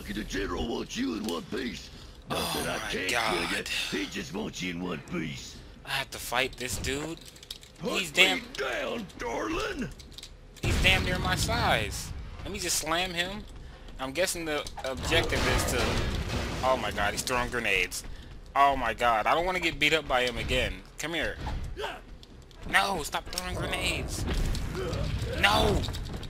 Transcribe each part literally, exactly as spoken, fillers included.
Lucky the general wants you in one piece. Not oh that I can't God. kill you. He just wants you in one piece. I have to fight this dude. Put He's damn down, darling. He's damn near my size. Let me just slam him. I'm guessing the objective is to... Oh my God, he's throwing grenades. Oh my God, I don't want to get beat up by him again. Come here. No, stop throwing grenades. No.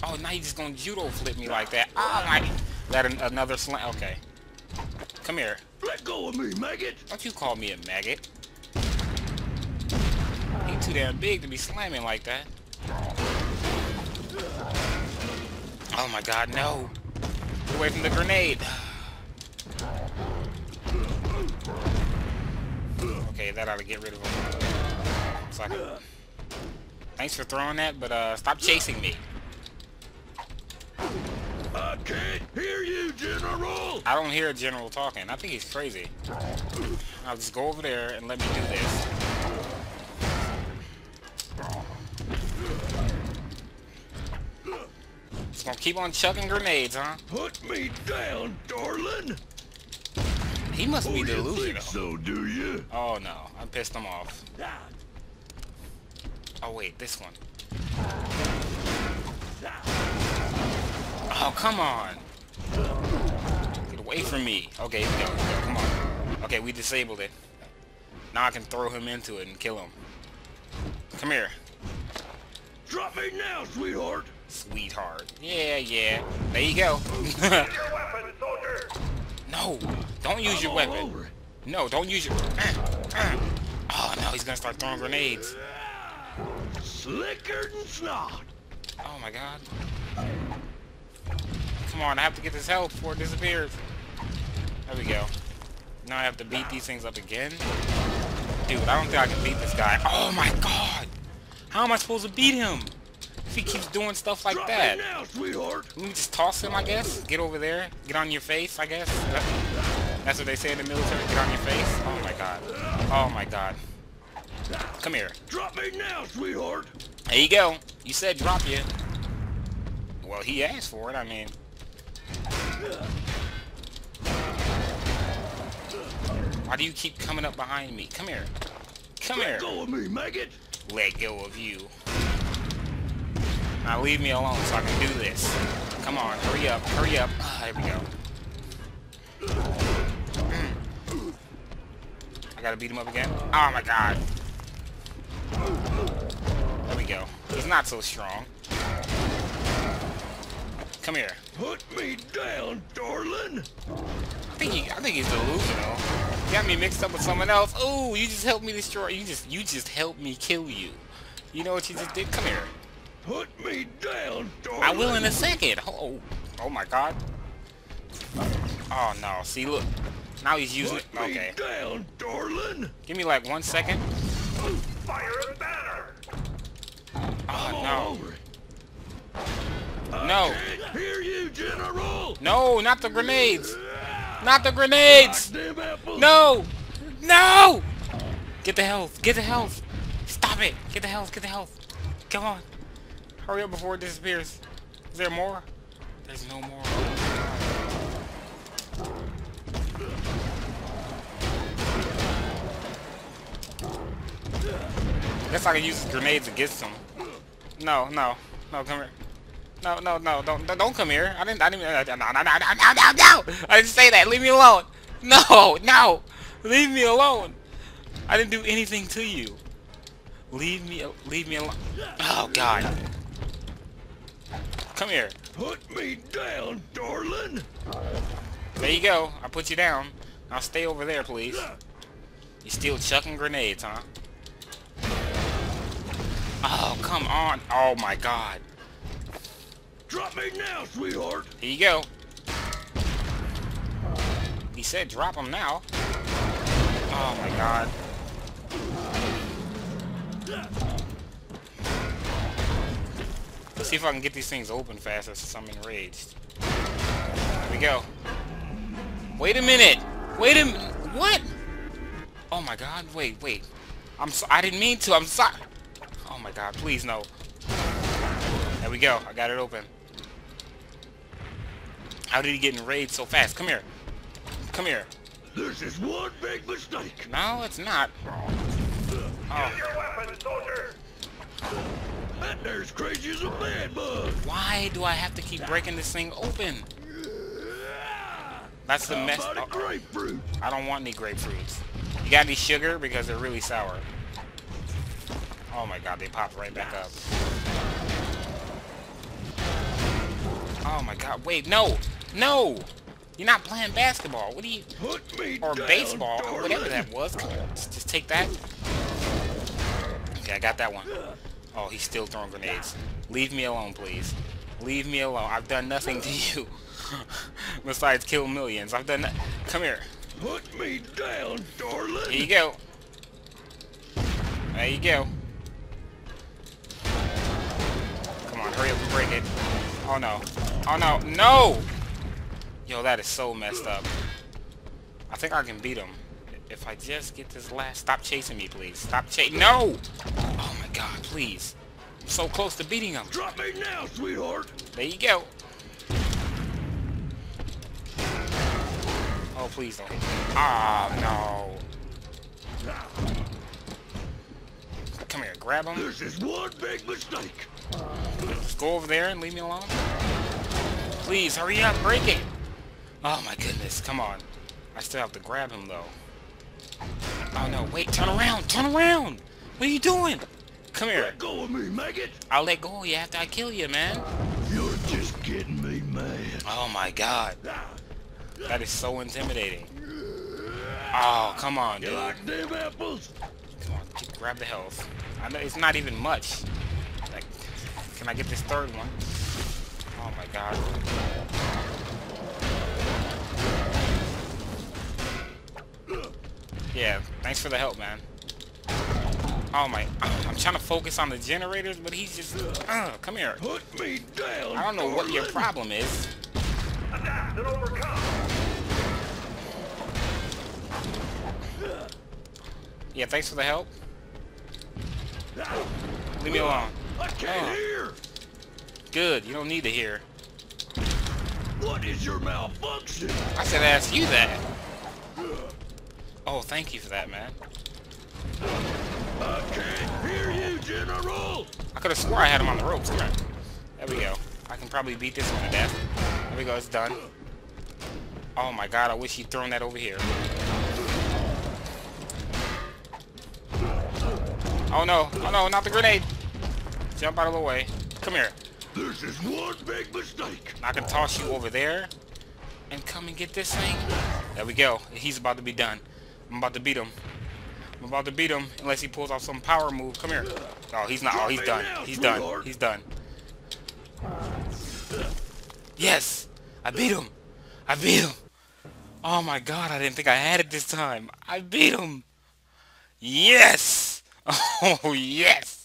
Oh, now he's just gonna judo flip me like that. Oh my... That an another slam. Okay. Come here. Let go of me, maggot. Don't you call me a maggot. He's too damn big to be slamming like that. Oh my God, no. Get away from the grenade. Okay, that ought to get rid of him. So I can... Thanks for throwing that, but uh, stop chasing me. I can't hear you, General! I don't hear a General talking. I think he's crazy. I'll just go over there and let me do this. Just gonna keep on chucking grenades, huh? Put me down, darling! He must oh, be delusional. You think so, do you? Oh no, I pissed him off. Oh wait, this one. Oh, come on! Get away from me! Okay, go, go, come on. Okay, we disabled it. Now I can throw him into it and kill him. Come here. Drop me now, sweetheart! Sweetheart. Yeah, yeah. There you go. Use your weapon, soldier. No! Don't use I'm your weapon. Over. No, don't use your... Uh, uh. Oh, no, he's gonna start throwing grenades. Slicker than snot. Oh, my God. Come on, I have to get this health before it disappears. There we go. Now I have to beat these things up again. Dude, I don't think I can beat this guy. Oh, my God. How am I supposed to beat him? If he keeps doing stuff like Drop that. Now, sweetheart. Let me just toss him, I guess. Get over there. Get on your face, I guess. That's what they say in the military. Get on your face. Oh my God. Oh my God. Come here. Drop me now, sweetheart. There you go. You said drop you. Well, he asked for it. I mean. Why do you keep coming up behind me? Come here. Come here. Let go of me, maggot. Let go of you. Now leave me alone so I can do this. Come on, hurry up, hurry up. Ah, here we go. Mm. I gotta beat him up again. Oh my God. There we go. He's not so strong. Come here. Put me down, darling. I think he, I think he's delusional. You got me mixed up with someone else. Oh, you just helped me destroy. You just, you just helped me kill you. You know what you just did? Come here. Put me down, darling. I will in a second. Oh, oh my God. Oh no. See, look. Now he's using it. Okay. Put me down, darling. Give me like one second. Fire a banner. Oh no. No. I hear you, General. No, not the grenades. Not the grenades. No. No. Get the health. Get the health. Stop it. Get the health. Get the health. Come on. Hurry up before it disappears. Is there more? There's no more. I guess I can use grenades against him. No, no, no, come here. No, no, no, don't, don't come here. I didn't, I didn't. No, no, no, no, no, no, no! I didn't say that. Leave me alone. No, no, leave me alone. I didn't do anything to you. Leave me, leave me alone. Oh God. Come here. Put me down, darling. There you go. I put you down. Now stay over there, please. You still chucking grenades, huh? Oh, come on. Oh my God. Drop me now, sweetheart. Here you go. He said drop him now. Oh my God. Let's see if I can get these things open faster since I'm enraged. There we go. Wait a minute. Wait a minute. What? Oh my God. Wait, wait. I'm so I didn't mean to. I'm sorry. Oh my God. Please, no. There we go. I got it open. How did he get in raid so fast? Come here. Come here. This is one big mistake. No, it's not. Oh. Get your weapon, soldier. That nurse crazy as a bad bug. Why do I have to keep breaking this thing open? That's the mess. Oh, grapefruit? I don't want any grapefruits. You got any sugar? Because they're really sour. Oh my god, they popped right back up. Oh my god, wait, no! No! You're not playing basketball. What do you... Put me or down, baseball, darling. Or whatever that was. Come on, just take that. Okay, I got that one. Oh, he's still throwing grenades. Leave me alone, please. Leave me alone. I've done nothing to you. Besides kill millions. I've done... Come here. Put me down, darling. Here you go. There you go. Come on, hurry up and break it. Oh no. Oh no. No! Yo, that is so messed up. I think I can beat him. If I just get this last... Stop chasing me, please. Stop chasing... No! Oh my god, please. I'm so close to beating him. Drop me now, sweetheart. There you go. Oh, please don't hit me. Ah, no. Come here, grab him. This is one big mistake. Just go over there and leave me alone. Please, hurry up, break it. Oh my goodness, come on. I still have to grab him though. Oh no, wait, turn around, turn around. What are you doing? Come here. Let go of me, maggot. I'll let go of you after I kill you, man. You're just getting me mad. Oh my god. That is so intimidating. Oh, come on, dude. You like them apples? Come on, grab the health. I know it's not even much. Like, can I get this third one? Oh my god. Yeah, thanks for the help, man. Oh my, I'm trying to focus on the generators, but he's just... Uh, come here. Put me down, I don't know what your problem is. Adapt and overcome. Yeah, thanks for the help. Leave me alone. I can't oh. hear. Good, you don't need to hear. What is your malfunction? I should ask you that. Oh, thank you for that, man. I can't hear you, General. I could have swore I had him on the ropes. There we go. I can probably beat this one to death. There we go. It's done. Oh my god! I wish he'd thrown that over here. Oh no! Oh no! Not the grenade! Jump out of the way. Come here. This is one big mistake. I can toss you over there, and come and get this thing. There we go. He's about to be done. I'm about to beat him. I'm about to beat him unless he pulls off some power move. Come here. Oh, he's not. Oh, he's done. He's done. He's done. Yes, I beat him. I beat him. Oh my god! I didn't think I had it this time. I beat him. Yes. Oh yes!